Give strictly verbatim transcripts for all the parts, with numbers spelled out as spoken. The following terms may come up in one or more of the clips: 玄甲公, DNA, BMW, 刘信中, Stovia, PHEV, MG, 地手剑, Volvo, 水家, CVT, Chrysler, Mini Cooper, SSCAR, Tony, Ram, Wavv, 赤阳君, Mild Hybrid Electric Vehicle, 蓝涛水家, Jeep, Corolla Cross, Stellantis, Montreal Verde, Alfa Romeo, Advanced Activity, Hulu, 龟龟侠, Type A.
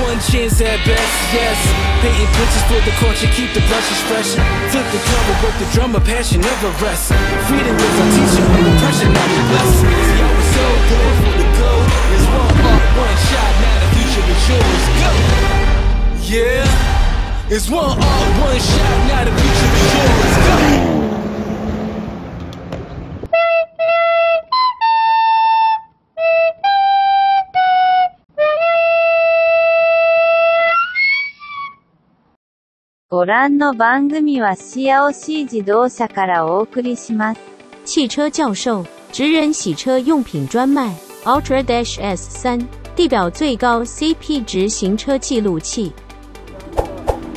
One chance at best, yes. Painting pictures for the culture, keep the brushes fresh. Flip the cover, work the drummer, passion never rests. Freedom is a teacher, no pressure, not a blessing. Yo, it's so good for the gold. It's one off, one shot, now the future is yours. Go! Yeah, it's one off, one shot, now the future is yours. Go!ご覧の番組はC A O C自動車からお送りします。汽车教授职人洗车用品专卖 Ultra-S 三 地表最高 C P 值行车记录器。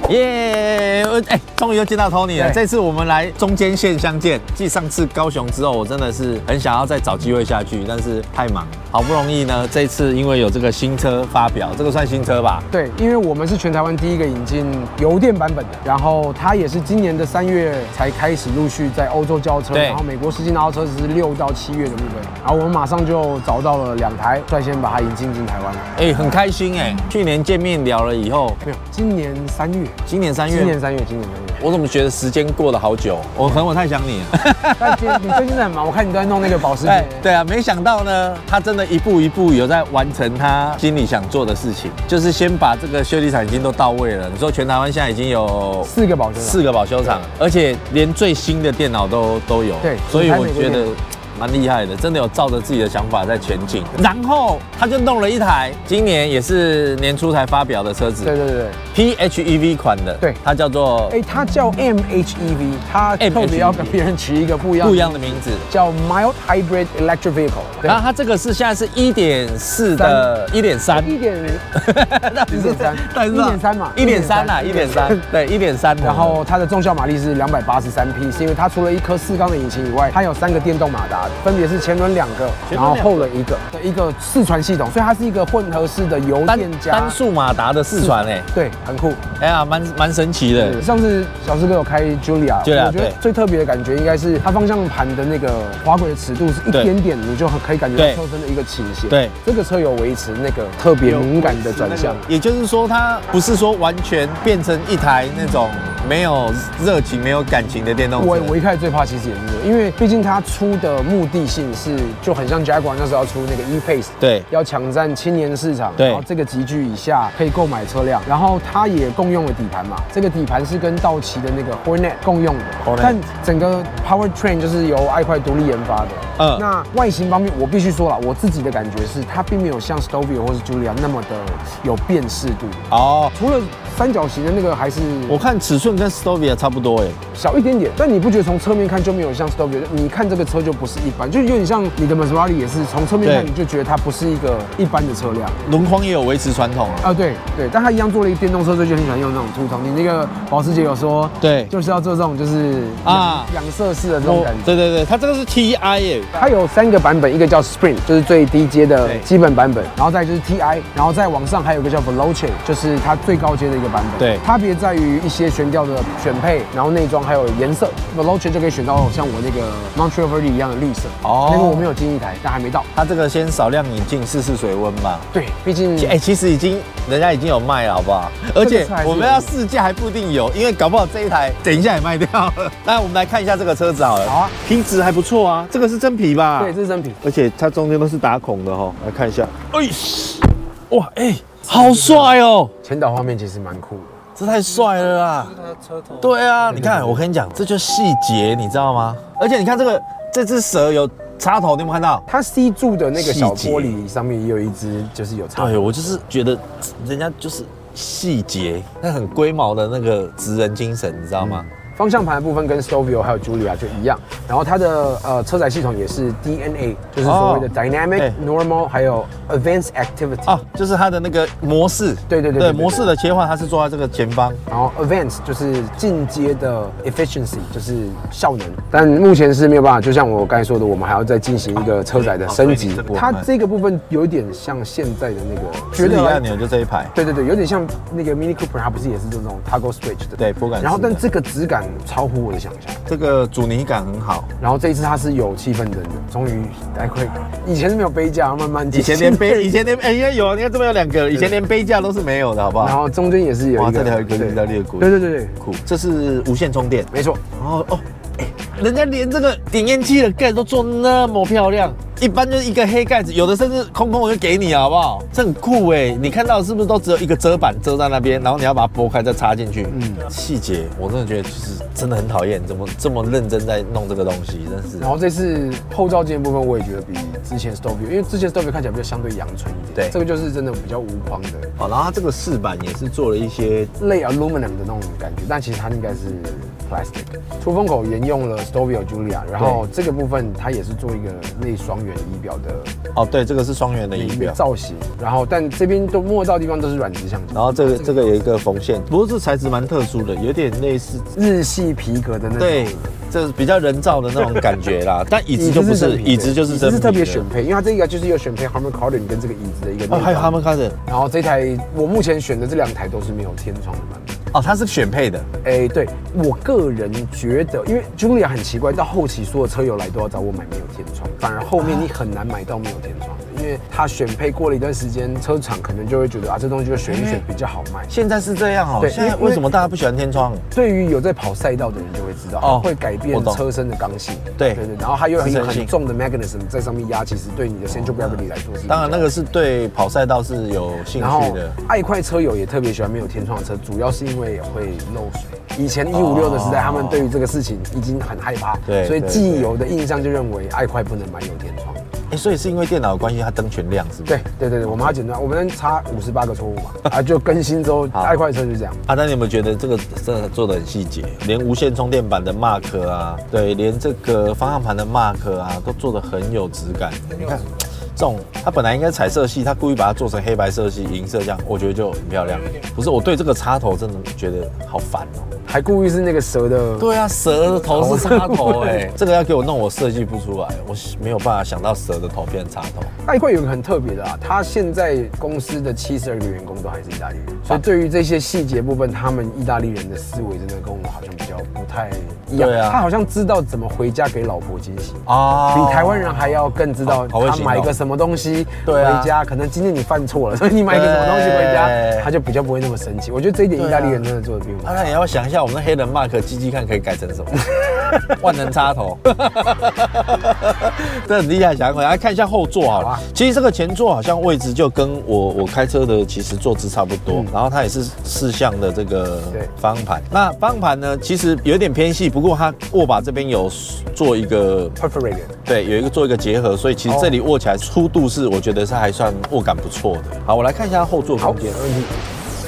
耶！哎，终于又见到 Tony 了。这次我们来中间线相见。继上次高雄之后，我真的是很想要再找机会下去，但是太忙。好不容易呢，这次因为有这个新车发表，这个算新车吧？对，因为我们是全台湾第一个引进油电版本的，然后它也是今年的三月才开始陆续在欧洲交车，然后美国实际拿到车是六到七月的部分。然后我们马上就找到了两台，率先把它引进进台湾。哎，很开心哎！去年见面聊了以后，没有，今年三月。 今年三月，今年三月，今年三月，我怎么觉得时间过得好久？我可能我太想你了。但今你最近很忙，我看你都在弄那个保时捷。对啊，没想到呢，他真的一步一步有在完成他心里想做的事情，就是先把这个修理厂已经都到位了。你说全台湾现在已经有四个保修四个保修厂，而且连最新的电脑都都有。对，所以我觉得。 蛮厉害的，真的有照着自己的想法在前进。然后他就弄了一台，今年也是年初才发表的车子。对对对 ，P H E V 款的。对，它叫做哎，它叫 M H E V， 它特别要跟别人取一个不一样不一样的名字，叫 Mild Hybrid Electric Vehicle。然后它这个是现在是 一点四 的 一点三 一点三嘛 ，一点三 啦 ，一点三 对 一点三。然后它的重效马力是两百八十三匹， 是因为它除了一颗四缸的引擎以外，它有三个电动马达。 分别是前轮两个，然后后轮一个，一个四传系统，所以它是一个混合式的油电加单速马达的四传哎，对，很酷，哎呀，蛮蛮神奇的。上次小师哥有开 Giulia， 我觉得最特别的感觉应该是它方向盘的那个滑轨的尺度是一点点，你就可以感觉到车身的一个倾斜。对，这个车有维持那个特别敏感的转向，也就是说它不是说完全变成一台那种没有热情、没有感情的电动车。我我一开始最怕其实也是这个，因为毕竟它出的。 目的性是就很像 Jaguar 那时候要出那个 E-Pace， 对，要抢占青年市场，对，然后这个级距以下可以购买车辆，然后它也共用了底盘嘛，这个底盘是跟道奇的那个 Hornet 共用的， Hornet 但整个 Powertrain 就是由爱快独立研发的。嗯，那外形方面我必须说了，我自己的感觉是它并没有像 Stovia 或是 Giulia 那么的有辨识度哦，除了三角形的那个还是我看尺寸跟 Stovia 差不多哎，小一点点，但你不觉得从侧面看就没有像 Stovia？ 你看这个车就不是。 一般就有点像你的 Maserati 也是从侧面看你就觉得它不是一个一般的车辆，轮框也有维持传统啊，对对，但它一样做了一个电动车，所以就很喜欢用那种凸筒。你那个保时捷有说，对，就是要做这种就是啊两色式的这种感觉，对对对，它这个是 T I 耶，它有三个版本，一个叫 Sprint 就是最低阶的基本版本，然后再就是 T I， 然后再往上还有一个叫 Veloce 就是它最高阶的一个版本，对，差别在于一些悬吊的选配，然后内装还有颜色 ，Veloce 就可以选到像我那个 Montreal Verde 一样的。 绿色哦，那个我没有进一台，但还没到。它这个先少量引进试试水温吧。对，毕竟哎、欸，其实已经人家已经有卖了，好不好？而且我们要试驾还不一定有，因为搞不好这一台等一下也卖掉了。那我们来看一下这个车子好了。好啊，皮质还不错啊，这个是真皮吧？对，这是真皮，而且它中间都是打孔的哈、哦。来看一下，哎，哇，哎、欸，好帅哦！前导画面其实蛮酷的。 这太帅了啦！对啊，你看，我跟你讲，这就细节，你知道吗？而且你看这个，这只蛇有插头，你有没有看到？它 C 柱的那个小玻璃上面也有一只，就是有插头。对，我就是觉得人家就是细节，那很龟毛的那个职人精神，你知道吗？嗯 方向盘的部分跟 Stovio 还有 Giulia 就一样，然后它的呃车载系统也是 D N A， 就是所谓的 Dynamic、Normal 还有 Advanced Activity 啊，就是它的那个模式。对对对对，模式的切换它是坐在这个前方，然后 Advanced 就是进阶的 Efficiency 就是效能，但目前是没有办法，就像我刚才说的，我们还要再进行一个车载的升级。它这个部分有点像现在的那个实体按钮，就这一排。对对对，有点像那个 Mini Cooper， 它不是也是这种 Toggle Switch 的？对，拨杆。然后但这个质感。感超乎我的想象。这个阻尼感很好，然后这一次它是有气氛灯的，终于来亏。以前是没有杯架，慢慢以前连杯，以前连哎应该有，你看这边有两个，以前连杯架都是没有的，好不好？然后中间也是有一个，哇，这里还有一个比较略过。对对对对，酷，这是无线充电，没错。然后哦，哎，人家连这个点烟器的盖都做那么漂亮。 一般就是一个黑盖子，有的甚至空空我就给你，好不好？这很酷哎、欸！你看到的是不是都只有一个遮板遮在那边，然后你要把它拨开再插进去？嗯，细节我真的觉得就是真的很讨厌，怎么这么认真在弄这个东西，真是。然后这次后照镜部分我也觉得比之前 Stovia， 因为之前 Stovia 看起来比较相对阳春一点，对，这个就是真的比较无框的。哦，然后它这个饰板也是做了一些类 aluminum 的那种感觉，但其实它应该是 plastic。出风口沿用了 Stovia Giulia， 然后这个部分它也是做一个类双 圆仪表的哦，对，这个是双圆的仪表造型，然后但这边都摸到的地方都是软质橡胶，然后这个这个有一个缝线，不过这材质蛮特殊的，有点类似日系皮革的那种，对，这是比较人造的那种感觉啦。但椅子就不是，椅子就是真皮，是特别选配，因为它这个就是有选配 Harman Kardon 跟这个椅子的一个哦，还有 Harman Kardon， 然后这台我目前选的这两台都是没有天窗的版本。 哦，它是选配的。哎、欸，对我个人觉得，因为 Giulia 很奇怪，到后期所有车友来都要找我买没有天窗，反而后面你很难买到没有天窗的，因为它选配过了一段时间，车厂可能就会觉得啊，这东西就选一选比较好卖。现在是这样哦。对，现在为什么大家不喜欢天窗？对于有在跑赛道的人就会知道，哦，会改变车身的刚性。对对对，然后还有一个很重的 mechanism 在上面压，其实对你的 central gravity 来说是。当然，那个是对跑赛道是有兴趣的。爱快车友也特别喜欢没有天窗的车，主要是因为 也会漏水。以前一五六的时代，他们对于这个事情已经很害怕，对，所以既有的印象就认为爱快不能买有天窗。哎，所以是因为电脑的关系，它灯全亮，是不是？对对对对，我们要简单，我们差五十八个错误嘛，啊，就更新之后，爱快车就这样。啊，但你有没有觉得这个真的做的很细节？连无线充电板的 mark 啊，对，连这个方向盘的 mark 啊，都做的很有质感。你看。 这种它本来应该彩色系，它故意把它做成黑白色系、银色这样，我觉得就很漂亮。不是，我对这个插头真的觉得好烦哦，还故意是那个蛇的。对啊，蛇的头是插头哎，这个要给我弄，我设计不出来，我没有办法想到蛇的头变成插头。爱快有个很特别的啊，它现在公司的七十二个员工都还是意大利人，所以对于这些细节部分，他们意大利人的思维真的跟我们好像比较不太一样。对啊，他好像知道怎么回家给老婆惊喜啊，比台湾人还要更知道他买一个什么 什么东西回家？可能今天你犯错了，所以你买个什么东西回家，他就比较不会那么生气。我觉得这一点意大利人真的做的比我们好。那也要想一下，我们的黑人 mark 机机看可以改成什么？万能插头，这很厉害。想来看一下后座好了。其实这个前座好像位置就跟我我开车的其实坐姿差不多，然后它也是四向的这个方向盘。那方向盘呢，其实有点偏细，不过它握把这边有做一个 perforated， 对，有一个做一个结合，所以其实这里握起来 粗度是我觉得是还算握感不错的。好，我来看一下后座空间。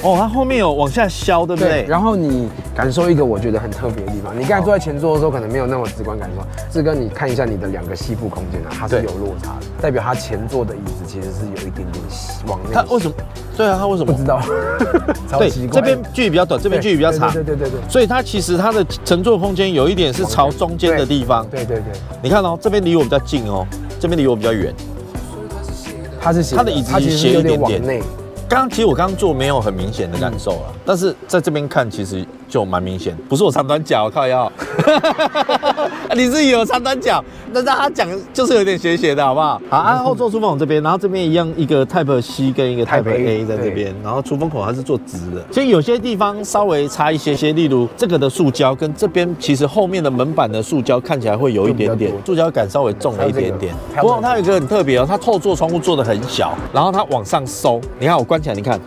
哦，它后面有往下削，对不对？然后你感受一个我觉得很特别的地方。你刚才坐在前座的时候，可能没有那么直观感受。志哥，你看一下你的两个膝部空间啊，它是有落差的，代表它前座的椅子其实是有一点点往内。它为什么？对啊，它为什么？不知道。对，这边距离比较短，这边距离比较长。对对对对。所以它其实它的乘坐空间有一点是朝中间的地方。对对对。你看哦，这边离我比较近哦，这边离我比较远。 它是斜，它的椅子斜有点往内。刚刚其实我刚刚坐没有很明显的感受了，但是在这边看其实就蛮明显。不是我长短脚，我靠腰，你自己有长短脚，那让他讲就是有点斜斜的好不好？好，按后座出风口这边，然后这边一样一个 Type C 跟一个 Type A 在这边，然后出风口它是做直的。其实有些地方稍微差一些些，例如这个的塑胶跟这边其实后面的门板的塑胶看起来会有一点点塑胶感，稍微重了一点点。不过它有一个很特别哦，它后座窗户做的很小，然后它往上收，你看我关。 你看，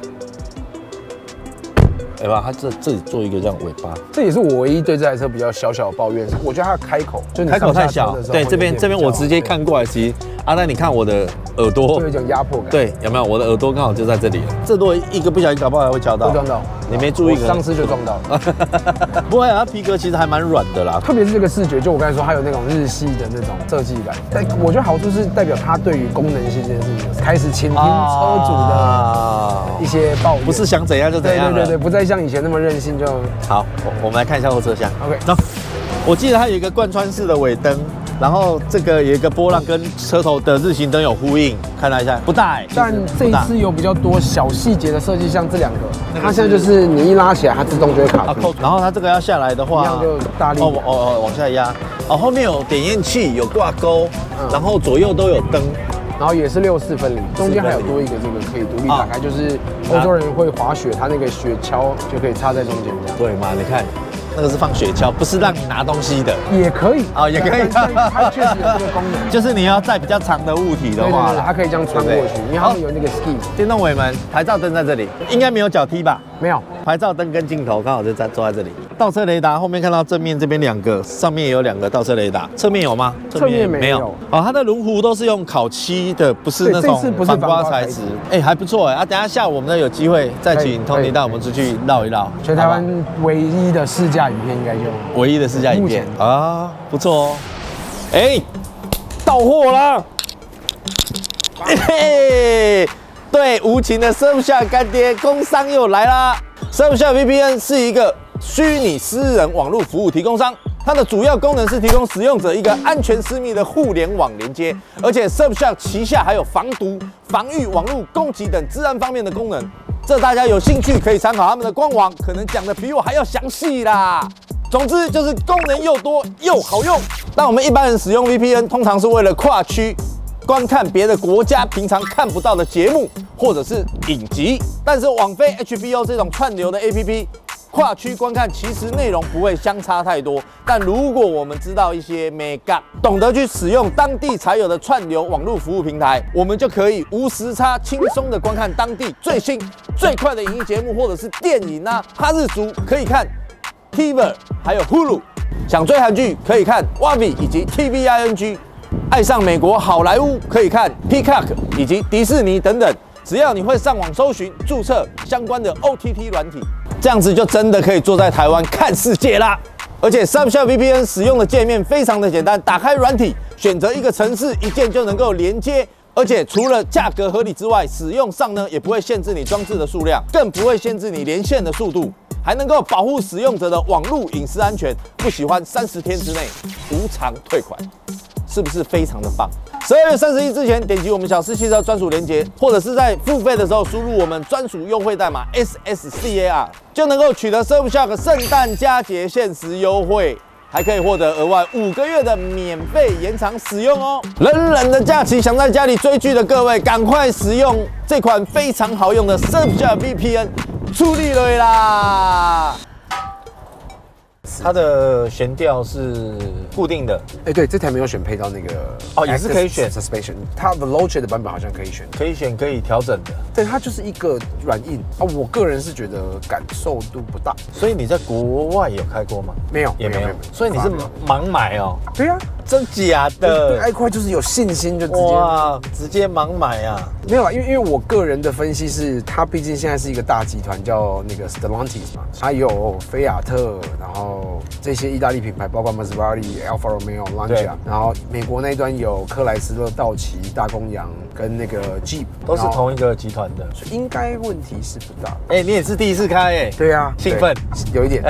哎吧，它这这里做一个这样尾巴，这也是我唯一对这台车比较小小的抱怨。我觉得它的开口，就开口太小。对，这边这边我直接看过来，其实阿丹，你看我的耳朵，有一种压迫感。对，有没有？我的耳朵刚好就在这里了。这如果一个不小心搞不好还会敲到，撞到。你没注意，上次就撞到了。不会啊，它皮革其实还蛮软的啦。特别是这个视觉，就我刚才说，它有那种日系的那种设计感。但我觉得好处是代表它对于功能性这件事情开始倾听车主的 一些抱怨，不是想怎样就怎样，对对对，不再像以前那么任性就好。我我们来看一下后车厢 ，OK。那我记得它有一个贯穿式的尾灯，然后这个有一个波浪跟车头的日行灯有呼应，看了一下，不大、欸。但这一次有比较多小细节的设计，像这两个，它现在就是你一拉起来，它自动就会卡住。然后它这个要下来的话，就大力哦哦哦往下压。哦，后面有点烟器，有挂钩，然后左右都有灯。 然后也是六四分离，中间还有多一个这个可以独立打开，就是欧洲人会滑雪，它那个雪橇就可以插在中间这样。对嘛？你看，那个是放雪橇，不是让你拿东西的。也可以啊，也可以。它确实有这个功能，就是你要载比较长的物体的话，它可以这样穿过去。因为它有那个 ski。电动尾门，牌照灯在这里，应该没有脚踢吧？没有，牌照灯跟镜头刚好就在坐在这里。倒车雷达后面看到正面这边两个，上面也有两个倒车雷达，侧面有吗？侧面没有。哦，它的轮毂都是用烤漆。 的不是那种反光材质，哎、欸，还不错哎、欸、啊！等一下下午我们有机会再请Tony带我们出去绕一绕。全台湾唯一的试驾影片应该就唯一的试驾影片啊，不错哦。哎、欸，到货啦！嘿嘿、欸，对无情的Surfshark干爹工商又来啦。Surfshark V P N 是一个虚拟私人网络服务提供商。 它的主要功能是提供使用者一个安全私密的互联网连接，而且 Surfshark 旗下还有防毒、防御网络攻击等治安方面的功能。这大家有兴趣可以参考他们的官网，可能讲的比我还要详细啦。总之就是功能又多又好用。但我们一般人使用 V P N 通常是为了跨区观看别的国家平常看不到的节目或者是影集，但是网飞 H B O 这种串流的 A P P。 跨区观看其实内容不会相差太多，但如果我们知道一些 mega， 懂得去使用当地才有的串流网络服务平台，我们就可以无时差、轻松的观看当地最新、最快的影音节目或者是电影啊。哈日族可以看 TVer， 还有 Hulu， 想追韩剧可以看 Wavv 以及 T V I N G， 爱上美国好莱坞可以看 Peacock 以及迪士尼等等。只要你会上网搜寻、注册相关的 O T T 软体。 这样子就真的可以坐在台湾看世界啦！而且 Surfshark V P N 使用的界面非常的简单，打开软体，选择一个城市，一键就能够连接。而且除了价格合理之外，使用上呢也不会限制你装置的数量，更不会限制你连线的速度，还能够保护使用者的网络隐私安全。不喜欢三十天之内无偿退款，是不是非常的棒？ 十二月三十一之前，点击我们小狮汽车专属链接，或者是在付费的时候输入我们专属优惠代码 S S C A R， 就能够取得 Surfshark 圣诞佳节限时优惠，还可以获得额外五个月的免费延长使用哦。冷冷的假期，想在家里追剧的各位，赶快使用这款非常好用的 Surfshark V P N， 出力了啦！ 它的悬吊是固定的，哎，对，这台没有选配到那个哦，也是可以选 suspension， 它的 low chair 的版本好像可以选，可以选可以调整的，对，它就是一个软硬啊，我个人是觉得感受度不大。所以你在国外有开过吗？没有，也没有，所以你是盲买哦？对啊，真假的？对，爱快就是有信心就直接哇，直接盲买啊？没有啊，因为因为我个人的分析是，它毕竟现在是一个大集团，叫那个 Stellantis 嘛，它有菲亚特，然后。 这些意大利品牌，包括 Maserati、Alfa Romeo、Lancia， 然后美国那一端有克莱斯勒、道奇、大公羊跟那个 Jeep， 都是同一个集团的，所以应该问题是不大。哎、欸，你也是第一次开哎、欸？对啊，兴奋有一点，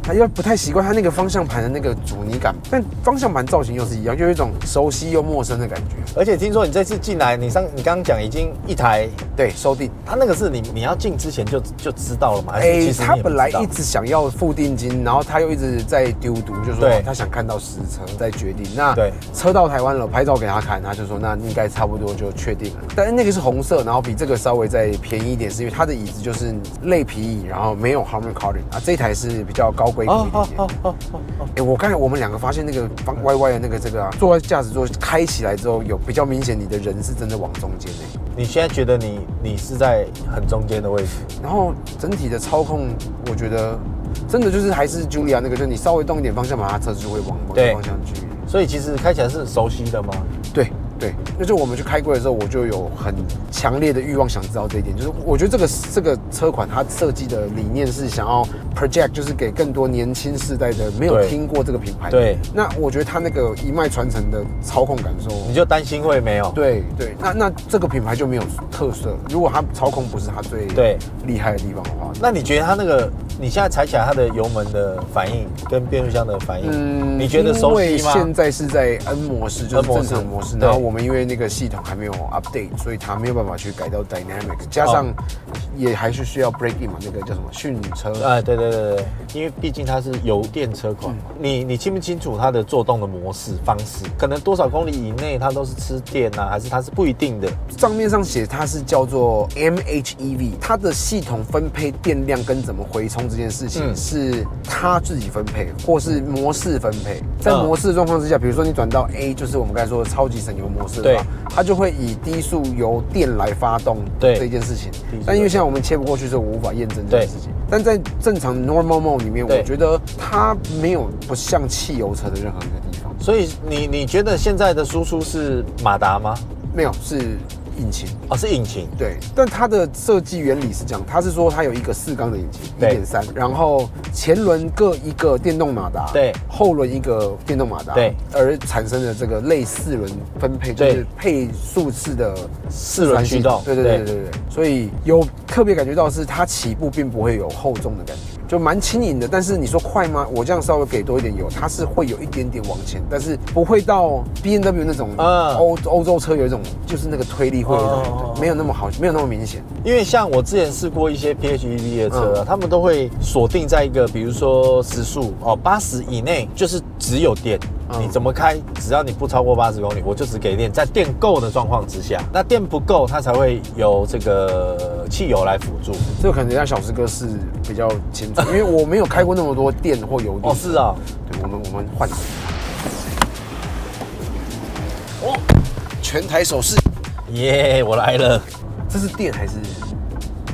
他因为不太习惯他那个方向盘的那个阻尼感，但方向盘造型又是一样，就有一种熟悉又陌生的感觉。而且听说你这次进来，你上你刚刚讲已经一台对收定，他那个是你你要进之前就就知道了嘛？哎、欸，他本来一直想要。 付定金，然后他又一直在丢毒，就说他想看到实车再决定。那车到台湾了，拍照给他看，他就说那应该差不多就确定了。但是那个是红色，然后比这个稍微再便宜一点，是因为它的椅子就是类皮椅，然后没有 Harman Kardon 啊，这一台是比较高规格一点点。哎，我刚才我们两个发现那个歪歪的那个这个啊，坐在驾驶座开起来之后，有比较明显你的人是真的往中间的。你现在觉得你你是在很中间的位置，然后整体的操控，我觉得。 真的就是还是 Giulia 那个，就是你稍微动一点方向盘，它车子就会往某个方向去。所以其实开起来是熟悉的吗？对对，那就我们去开柜的时候，我就有很强烈的欲望想知道这一点。就是我觉得这个这个车款它设计的理念是想要 project， 就是给更多年轻世代的没有听过这个品牌。对，那我觉得它那个一脉传承的操控感受，你就担心会没有。对对，那那这个品牌就没有特色。如果它操控不是它最厉害的地方的话，那你觉得它那个？你现在踩起来它的油门的反应跟变速箱的反应，嗯、你觉得熟悉吗？因为现在是在 N 模式，就是正常模式。然后我们因为那个系统还没有 update， 所以它没有办法去改到 dynamic， 加上也还是需要 break in 嘛，那个叫什么训车？哎、啊，对对对对，因为毕竟它是油电车款，嗯、你你清不清楚它的做动的模式方式？可能多少公里以内它都是吃电啊，还是它是不一定的？账面上写它是叫做 M H E V， 它的系统分配电量跟怎么回充这件事情是它自己分配，或是模式分配。在模式的状况之下，比如说你转到 A， 就是我们刚才说的超级省油模式的话，它就会以低速油电来发动这件事情。但因为现在我们切不过去，所以我无法验证这件事情。但在正常 normal mode 里面，我觉得它没有不像汽油车的任何一个地方。所以你你觉得现在的输出是马达吗？没有，是。引擎哦，是引擎，对，但它的设计原理是这样，它是说它有一个四缸的引擎，一点三，然后前轮各一个电动马达，对，后轮一个电动马达，对，而产生的这个类四轮分配，就是配速式的四轮驱动，对对对对对，所以有特别感觉到是它起步并不会有厚重的感觉。就蛮轻盈的，但是你说快吗？我这样稍微给多一点油，它是会有一点点往前，但是不会到 B M W 那种欧欧洲车有一种，就是那个推力会有一种，哦、没有那么好，没有那么明显。因为像我之前试过一些 P H E V 的车、啊，嗯、他们都会锁定在一个，比如说时速哦八十以内，就是只有电。你怎么开？只要你不超过八十公里，我就只给电。在电够的状况之下，那电不够，它才会由这个汽油来辅助。这个可能像小石哥是比较清楚，因为我没有开过那么多电或油电。哦，是啊，对，我们我们换。哦，全台手势，耶！ Yeah, 我来了。这是电还是？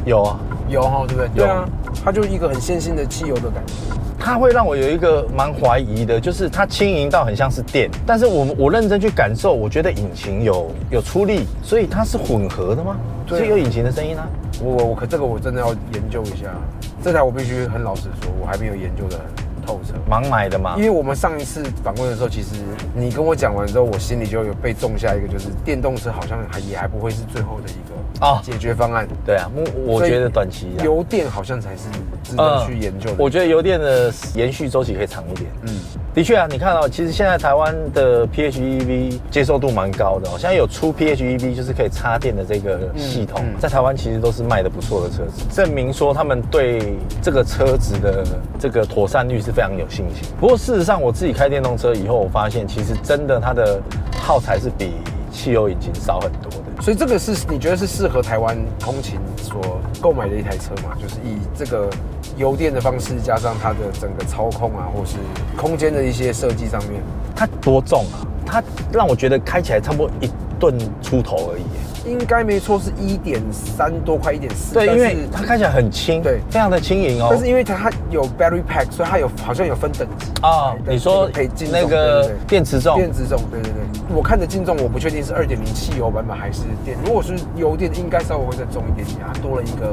有啊，有哈、哦，对不对？对啊，它就一个很线性的汽油的感觉。它会让我有一个蛮怀疑的，就是它轻盈到很像是电，但是我我认真去感受，我觉得引擎有有出力，所以它是混合的吗？对、啊，是有引擎的声音啊。我我我可这个我真的要研究一下，这台我必须很老实说，我还没有研究的很透彻。盲买的嘛，因为我们上一次访问的时候，其实你跟我讲完之后，我心里就有被种下一个，就是电动车好像还也还不会是最后的一个。哦，解决方案对啊，我觉得短期油电好像才是值得去研究的、嗯。我觉得油电的延续周期可以长一点。嗯，的确啊，你看哦，其实现在台湾的 P H E V 接受度蛮高的、哦，现在有出 P H E V 就是可以插电的这个系统，嗯嗯、在台湾其实都是卖的不错的车子，证明说他们对这个车子的这个妥善率是非常有信心。不过事实上，我自己开电动车以后，我发现其实真的它的耗材是比汽油引擎少很多的，所以这个是你觉得是适合台湾通勤所购买的一台车嘛？就是以这个油电的方式，加上它的整个操控啊，或是空间的一些设计上面，它多重啊？它让我觉得开起来差不多一吨出头而已。应该没错，是一点三多快一点四。对，因为它看起来很轻，对，非常的轻盈哦。但是因为它有 battery pack， 所以它有好像有分等级啊。你说那个电池重，电池重，对对对。我看的净重，我不确定是二点零汽油版本还是电。如果是油电，应该稍微会再重一点点，它多了一个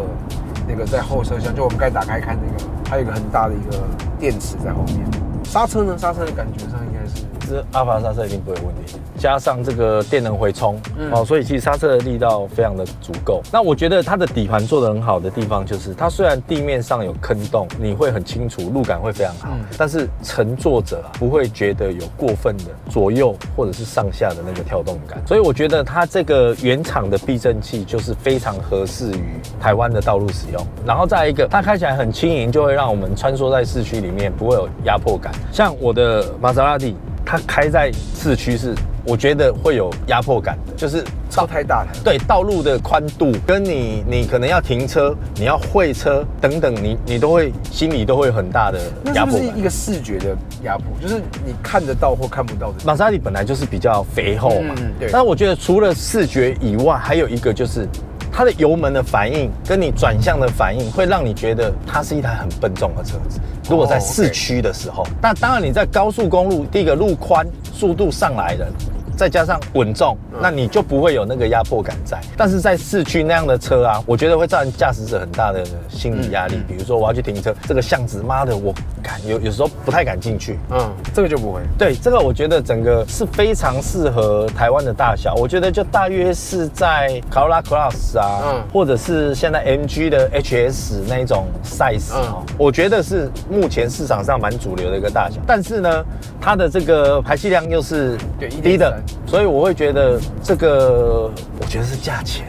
那个在后车厢，就我们该打开看那个，还有一个很大的一个电池在后面。刹车呢？刹车的感觉上应该是，这阿法刹车一定不会有问题，加上这个电能回充，嗯、哦，所以其实刹车的力道非常的足够。那我觉得它的底盘做得很好的地方就是，它虽然地面上有坑洞，你会很清楚，路感会非常好，嗯、但是乘坐者啊不会觉得有过分的左右或者是上下的那个跳动感。所以我觉得它这个原厂的避震器就是非常合适于台湾的道路使用。然后再来一个，它开起来很轻盈，就会让我们穿梭在市区里面不会有压迫感。像我的玛莎拉蒂，它开在市区是，我觉得会有压迫感的，就是车太大了。对，道路的宽度跟你你可能要停车，你要会车等等，你你都会心里都会有很大的压迫感。那是不是一个视觉的压迫，就是你看得到或看不到的。玛莎拉蒂本来就是比较肥厚嘛，嗯、对。那我觉得除了视觉以外，还有一个就是。它的油门的反应跟你转向的反应，会让你觉得它是一台很笨重的车子。如果在市区的时候，那当然你在高速公路，第一个路宽，速度上来了，再加上稳重，那你就不会有那个压迫感在。但是在市区那样的车啊，我觉得会造成驾驶者很大的心理压力。比如说我要去停车，这个巷子妈的我敢有有时候不太敢进去。嗯，这个就不会。对，这个我觉得整个是非常适合台湾的大小，我觉得就大约是在 Corolla Cross 啊，嗯，或者是现在 M G 的 H S 那一种 size 哦，我觉得是目前市场上蛮主流的一个大小。但是呢，它的这个排气量又是低的，所以我会觉得这个，我觉得是价钱。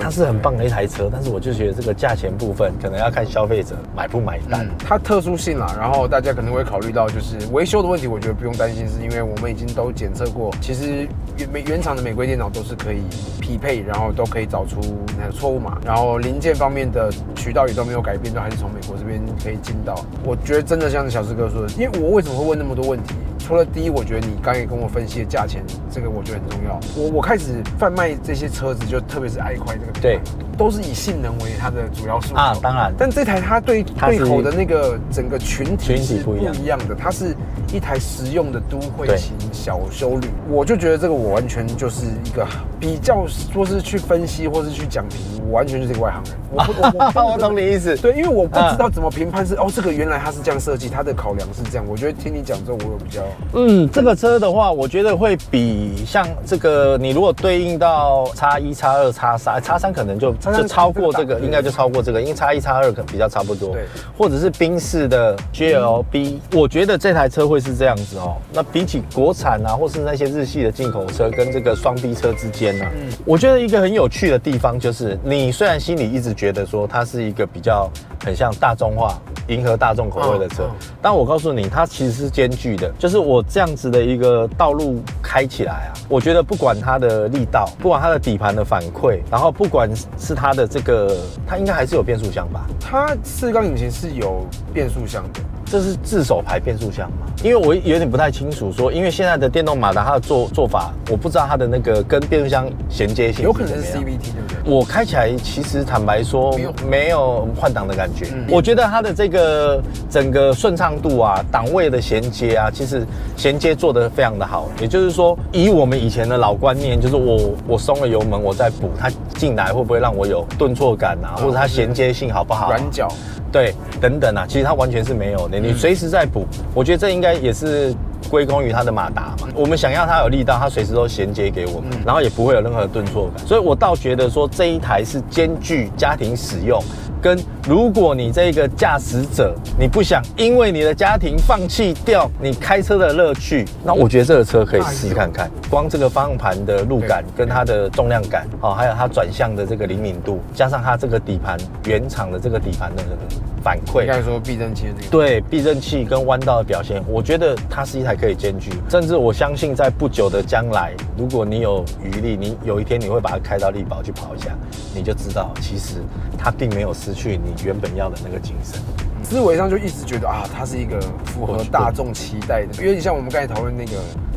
它是很棒的一台车，但是我就觉得这个价钱部分可能要看消费者买不买单、嗯。它特殊性啦，然后大家可能会考虑到就是维修的问题，我觉得不用担心，是因为我们已经都检测过，其实原原厂的每规电脑都是可以匹配，然后都可以找出那个错误码，然后零件方面的渠道也都没有改变，都还是从美国这边可以进到。我觉得真的像小志哥说的，因为我为什么会问那么多问题？除了第一，我觉得你刚才跟我分析的价钱，这个我觉得很重要。我我开始贩卖这些车子，就特别是iQuai这个，对，都是以性能为它的主要诉求啊，当然。但这台它对对口的那个整个群体是不一样的，它是一台实用的都会型小休旅。我就觉得这个我完全就是一个比较说是去分析或是去讲评，我完全就是一个外行人。我我我懂你意思，对，因为我不知道怎么评判是哦，这个原来它是这样设计，它的考量是这样。我觉得听你讲之后，我有比较。嗯，这个车的话，我觉得会比像这个，你如果对应到X 一、X 二、X 三、X 三可能就就超过这个，应该就超过这个，因为X 一、X 二可能比较差不多。对，或者是宾士的 G L B， 我觉得这台车会是这样子哦。那比起国产啊，或是那些日系的进口车跟这个双 B 车之间呢、啊，我觉得一个很有趣的地方就是，你虽然心里一直觉得说它是一个比较很像大众化、迎合大众口味的车，但我告诉你，它其实是兼具的，就是。我这样子的一个道路开起来啊，我觉得不管它的力道，不管它的底盘的反馈，然后不管是它的这个，它应该还是有变速箱吧？它四缸引擎是有变速箱的。这是自手排变速箱吗？因为我有点不太清楚，说因为现在的电动马达它的做做法，我不知道它的那个跟变速箱衔接性，有可能是 C V T 对不对？我开起来其实坦白说没有换挡的感觉，嗯、我觉得它的这个整个顺畅度啊，档位的衔接啊，其实衔接做得非常的好。也就是说，以我们以前的老观念，就是我我松了油门，我再补，它进来会不会让我有顿挫感啊，或者它衔接性好不好、啊？软脚。对，等等啊，其实它完全是没有的，你随时在补，我觉得这应该也是归功于它的马达嘛。我们想要它有力道，它随时都衔接给我们，然后也不会有任何顿挫感。所以我倒觉得说这一台是兼具家庭使用。跟如果你这个驾驶者，你不想因为你的家庭放弃掉你开车的乐趣，那我觉得这个车可以试看看。光这个方向盘的路感跟它的重量感，哦，还有它转向的这个灵敏度，加上它这个底盘原厂的这个底盘的这个反馈，应该说避震器的这个对避震器跟弯道的表现，我觉得它是一台可以兼具。甚至我相信在不久的将来，如果你有余力，你有一天你会把它开到力宝去跑一下，你就知道其实它并没有。失去你原本要的那个精神，思维上就一直觉得啊，它是一个符合大众期待的。因为像我们刚才讨论那个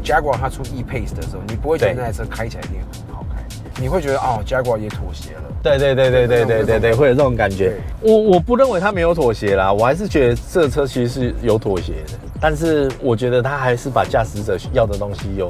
Jaguar， 它出 E-Pace 的时候，你不会觉得那台车开起来一定很好开，你会觉得哦 ，Jaguar 也妥协了。对对对对对对对对，会有这种感觉。我我不认为它没有妥协啦，我还是觉得这车其实是有妥协的，但是我觉得它还是把驾驶者要的东西有。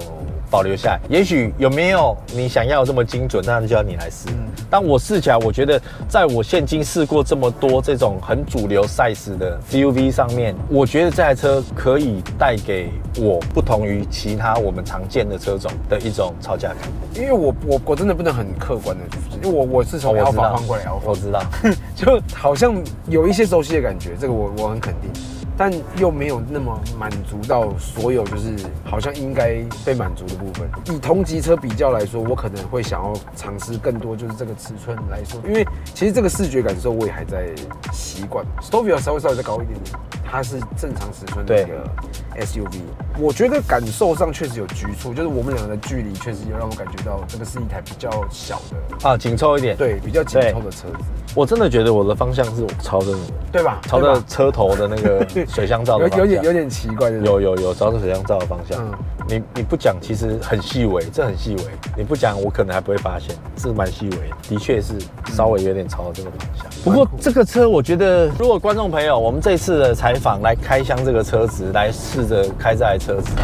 保留下来，也许有没有你想要这么精准，那就要你来试。但我试起来，我觉得在我现今试过这么多这种很主流 size 的 S U V 上面，我觉得这台车可以带给我不同于其他我们常见的车种的一种超价感。因为我我我真的不能很客观的，因为我我是从 Alpha 换过来 Alpha， 我知道，就好像有一些熟悉的感觉，这个我我很肯定。但又没有那么满足到所有，就是好像应该被满足的部分。以同级车比较来说，我可能会想要尝试更多，就是这个尺寸来说，因为其实这个视觉感受我也还在习惯。Stovia 稍微稍微再高一点点，它是正常尺寸的一个 S U V， 我觉得感受上确实有局促，就是我们两个的距离确实有让我感觉到这个是一台比较小的啊，紧凑一点，对，比较紧凑的车子。我真的觉得我的方向是朝着，对吧？朝着车头的那个。水箱罩的方向有有点有点奇怪是不是，有有有，朝着水箱罩的方向。嗯、你你不讲，其实很细微，这很细微。你不讲，我可能还不会发现，是蛮细微的。的确是稍微有点朝着这个方向。嗯、不过这个车，我觉得如果观众朋友，我们这次的采访来开箱这个车子，来试着开这台车子。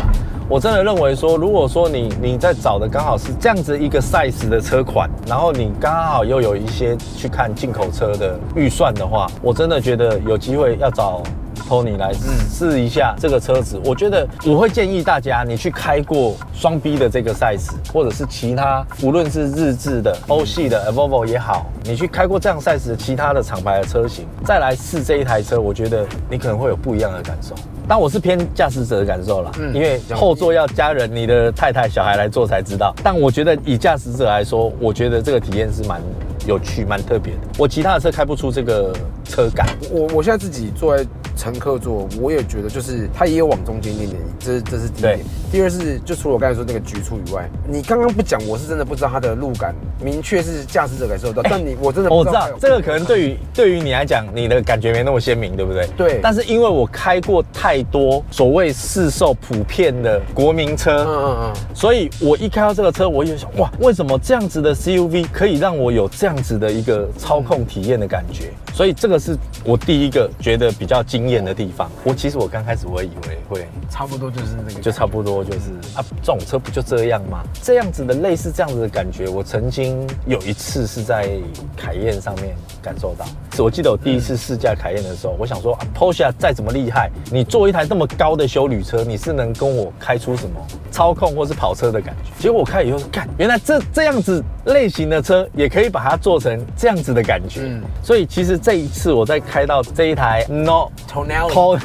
我真的认为说，如果说你你在找的刚好是这样子一个 size 的车款，然后你刚好又有一些去看进口车的预算的话，我真的觉得有机会要找 Tony 来试一下这个车子。我觉得我会建议大家，你去开过双 B 的这个 size， 或者是其他无论是日制的、欧系的 Volvo 也好，你去开过这样 size 的其他的厂牌的车型，再来试这一台车，我觉得你可能会有不一样的感受。 但我是偏驾驶者的感受啦，嗯、因为后座要家人、你的太太、小孩来坐才知道。但我觉得以驾驶者来说，我觉得这个体验是蛮有趣、蛮特别的。我其他的车开不出这个车感。我我现在自己坐在乘客座，我也觉得就是它也有往中间一点点，这是这是第一点。第二是就除了我刚才说那个局促以外，你刚刚不讲，我是真的不知道它的路感，明确是驾驶者感受到。欸、但你我真的不知道、哦、我知道这个可能对于对于你来讲，你的感觉没那么鲜明，对不对？对。但是因为我开过太 太多所谓市售普遍的国民车，嗯嗯嗯，所以我一开到这个车，我就想，哇，为什么这样子的 C U V 可以让我有这样子的一个操控体验的感觉？所以这个是我第一个觉得比较惊艳的地方。我其实我刚开始我也以为会差不多就是那个，就差不多就是啊，这种车不就这样吗？这样子的类似这样子的感觉，我曾经有一次是在凯宴上面感受到。我记得我第一次试驾凯宴的时候，我想说啊 ，Porsche 再怎么厉害，你坐 一台这么高的休旅车，你是能跟我开出什么操控或是跑车的感觉？结果我开以后，干，原来这这样子类型的车也可以把它做成这样子的感觉。嗯、所以其实这一次我在开到这一台 No Tonale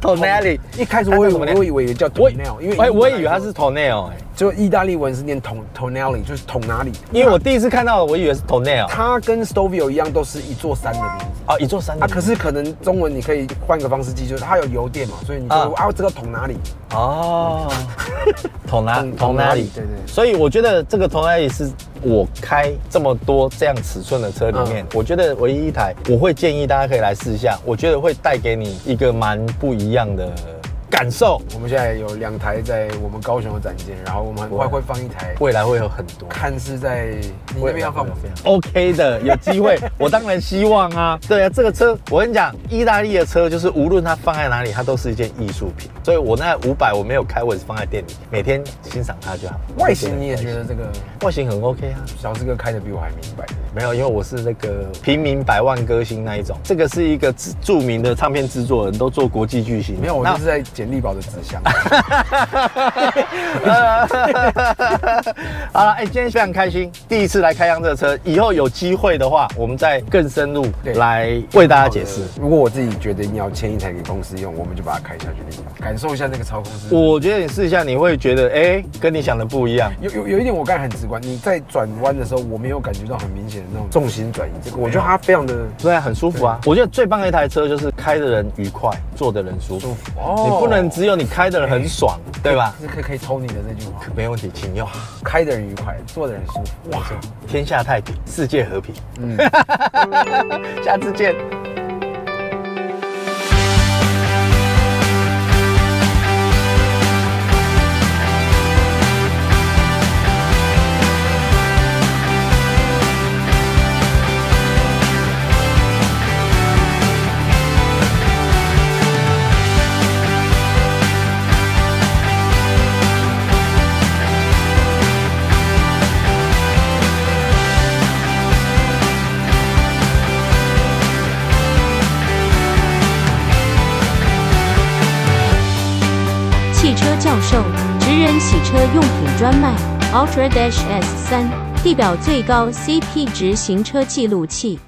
Tonale， 一开始我以为我以为叫 Tonale， 因为我也以为它是 Tonale， 就意大利文是念 Tonale， 就是 Tonale。因为我第一次看到，我以为是 Tonale。它跟 Stovia 一样，都是一座山的名字啊，一座山啊。可是可能中文你可以换个方式记，就是它有油电 所以你就啊，这个捅哪里？哦，捅哪捅哪里？对对。所以我觉得这个捅哪里是我开这么多这样尺寸的车里面，我觉得唯一一台我会建议大家可以来试一下，我觉得会带给你一个蛮不一样的 感受。我们现在有两台在我们高雄的展间，然后我们很快会放一台，未来会有很多。看是在你那边要放吗 ？OK 的，有机会，我当然希望啊。对啊，这个车我跟你讲，意大利的车就是无论它放在哪里，它都是一件艺术品。所以我那五百我没有开，我也是放在店里，每天欣赏它就好。外形你也觉得这个外形很 OK 啊？小志哥开的比我还明白。没有，因为我是那个平民百万歌星那一种。这个是一个著名的唱片制作人，都做国际巨星。没有，我就是在 简力宝的纸箱。好了，哎、欸，今天非常开心，第一次来开箱这个车，以后有机会的话，我们再更深入来为大家解释。如果我自己觉得你要签一台给公司用，我们就把它开下去，感受一下那个操控是。我觉得你试一下，你会觉得，哎、欸，跟你想的不一样。有有有一点，我刚才很直观，你在转弯的时候，我没有感觉到很明显的那种重心转移。这个我觉得它非常的，对啊，很舒服啊。我觉得最棒的一台车就是开的人愉快，坐的人舒服。舒服哦，你不 不能只有你开的人很爽，欸、对吧？是可以可以偷你的那句话，没问题，请用。开的人愉快，坐的人舒服，哇，天下太平，世界和平。嗯，下次见。洗车用品专卖 Ultra-S 三 地表最高 C P 值行车记录器。